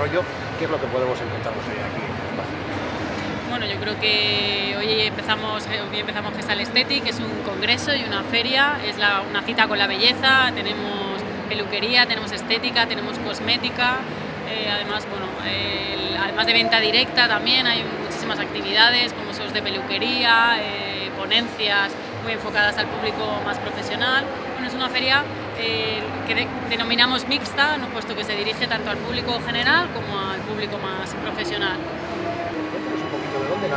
desarrollo, ¿qué es lo que podemos encontrarnos hoy aquí en el espacio? Bueno, yo creo que hoy empezamos Jesal Estética, que es un congreso y una feria, es una cita con la belleza, tenemos peluquería, tenemos estética, tenemos cosmética, además, bueno, además de venta directa también hay muchísimas actividades como esos de peluquería, ponencias muy enfocadas al público más profesional. Bueno, es una feria que denominamos mixta, ¿no?, puesto que se dirige tanto al público general como al público más profesional. ¿De dónde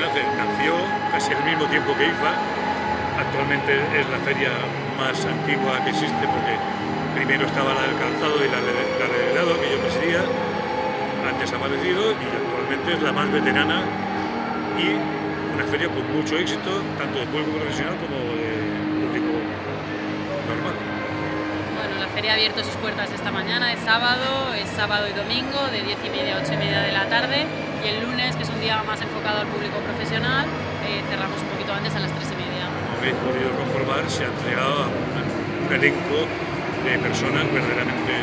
nace? Nació casi al mismo tiempo que IFA. Actualmente es la feria más antigua que existe, porque primero estaba la del calzado y la del helado, que yo presidía, antes ha aparecido, y actualmente es la más veterana y una feria con mucho éxito, tanto de público profesional como de público normal. Bueno, la feria ha abierto sus puertas esta mañana, es sábado y domingo, de 10:30 a 8:30 de la tarde, y el lunes, que es un día más enfocado al público profesional, cerramos un poquito antes, a las 3:30. Como habéis podido comprobar, se ha entregado a un elenco de personas verdaderamente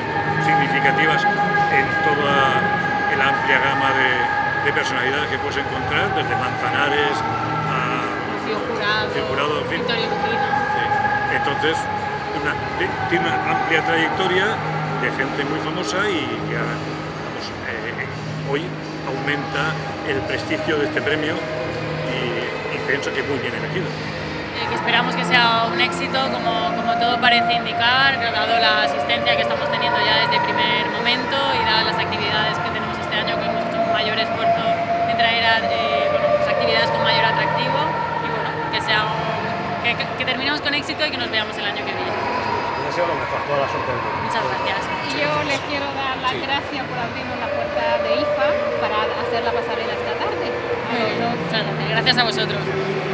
significativas en toda la amplia gama de personalidades que puedes encontrar, desde Manzanares a Rocío Jurado, en fin. Entonces, tiene una amplia trayectoria de gente muy famosa y que hoy aumenta el prestigio de este premio y pienso que es muy bien elegido. Que esperamos que sea un éxito, como todo parece indicar, dado la asistencia que estamos teniendo ya desde el primer momento y dadas las actividades que tenemos este año, que hemos hecho un mayor esfuerzo en traer actividades con mayor atractivo, y bueno, que terminemos con éxito y que nos veamos el año que viene. Les deseo lo mejor, toda la suerte. Muchas gracias. Y yo les quiero dar las gracias por abrirnos la puerta de IFA para hacer la pasarela esta tarde. Gracias a vosotros.